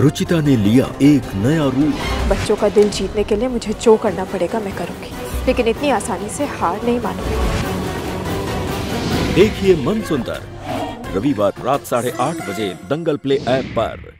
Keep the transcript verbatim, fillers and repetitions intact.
रुचिता ने लिया एक नया रूप। बच्चों का दिल जीतने के लिए मुझे जो करना पड़ेगा मैं करूंगी, लेकिन इतनी आसानी से हार नहीं मानूंगी। देखिए मनसुंदर रविवार रात साढ़े आठ बजे दंगल प्ले ऐप पर।